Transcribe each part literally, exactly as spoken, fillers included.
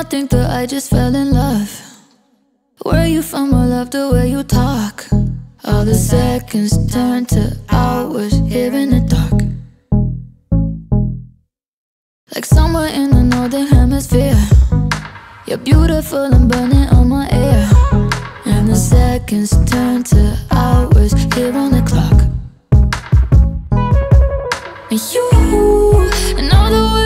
I think that I just fell in love. Where you from, I love the way you talk. All the seconds turn to hours here in the dark. Like somewhere in the northern hemisphere, you're beautiful and burning on my ear. And the seconds turn to hours here on the clock. And you, and all the way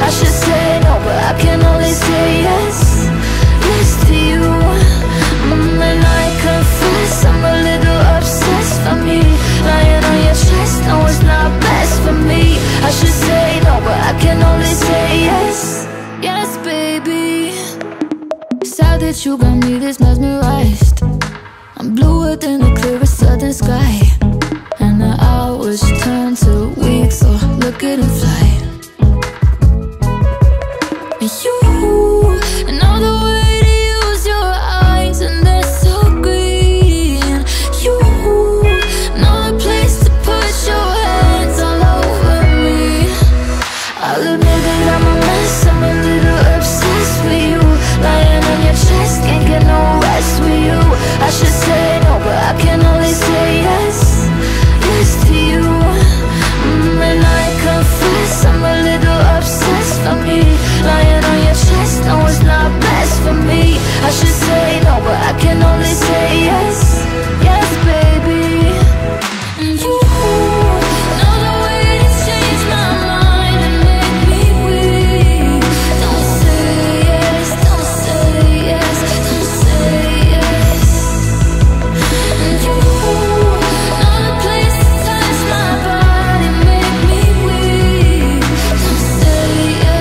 I should say no, but I can only say yes. Yes to you. mm, And I confess I'm a little obsessed for me. Lying on your chest, no, it's not best for me. I should say no, but I can only say yes. Yes, baby. Sad that you got me this mesmerized. I'm bluer than the clearest southern sky. And the hours turn to weeks, so look at them fly. You, and all the way to use your eyes, and they're so green. You, not a place to put your hands all over me. I'll admit that I'm a mess, I'm a little obsessed with you. Lying on your chest, can't get no rest with you. I should say no, but I can only say yes. Yes to you. mm, And I confess I'm a little obsessed for me. Lying on your chest, no, it's not best for me. I should say no, but I can only say yes. Yes, baby. And you, not a way to change my mind and make me weak. Don't say yes, don't say yes, don't say yes. And you, not a place to touch my body, make me weak. Don't say yes.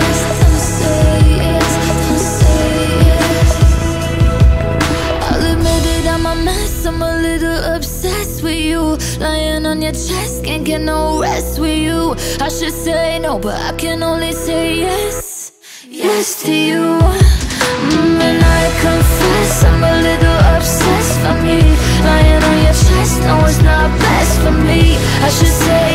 I'm a little obsessed with you. Lying on your chest, can't get no rest with you. I should say no, but I can only say yes. Yes to you. mm, And I confess I'm a little obsessed for me. Lying on your chest, no, it's not best for me. I should say